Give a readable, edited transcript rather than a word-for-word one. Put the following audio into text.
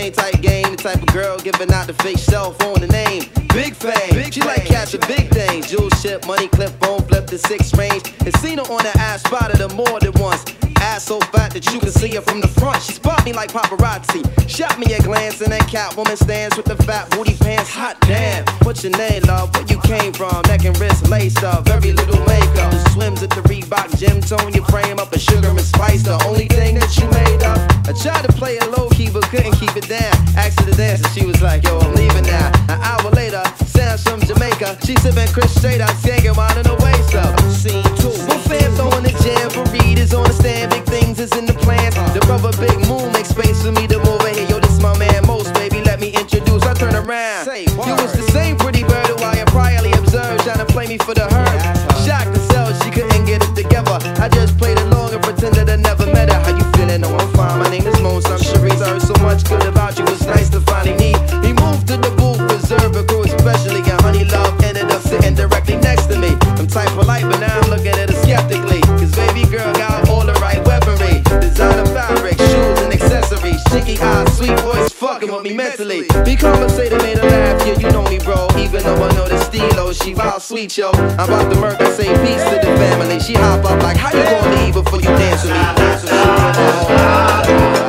same type game. The type of girl giving out the fake shelf on the name. Big fame, big she fame. Like catch a big thing. Jewel ship, money clip, phone flip the 6 range. And seen her on the ass, spotted her more than once. Ass so fat that you can see her from the front. She spot me like paparazzi, shot me a glance. And that Catwoman stands with the fat booty pants. Hot damn, what's your name, love? Where you came from? Neck and wrist laced up, every little makeup. Swims at the Reebok gym, tone your frame up. A sugar and spice, the only thing that you made up. I tried to play it low key, but couldn't keep it down. Asked her to dance and she was like, yo, I'm leaving now. An hour later, Sam's from Jamaica. She sipping Chris straight out, skanking wine in the waist up. Scene 2. My fam throwing the jam for Reed is on the stand. Big things is in the plans. The rubber big moon makes space for me to move over here. Yo, this my man Mos, baby, let me introduce. I turn around. You was the same pretty bird who I had priorly observed, trying to play me for the herd. Shocked herself, she couldn't get it together. I just played along and pretended I never met her. How you feeling? No, I'm fine. My name is Mos, I'm Sharice. I heard so much good about you. It's nice to finally meet. He moved to the booth, preserved a crew especially. And honey love ended up sitting directly next to me. I'm tight for life, but now I'm looking at her skeptically. Cause baby girl got all the right weaponry. Designer fabric, shoes and accessories. Cheeky eyes, sweet voice, fucking with me mentally. Be compensated, made her laugh. Yeah, you know me, bro. Even though I know the steelo, she wild sweet, yo. I'm about to murder, say peace to the family. She hop up like, how you gonna leave before you dance with me?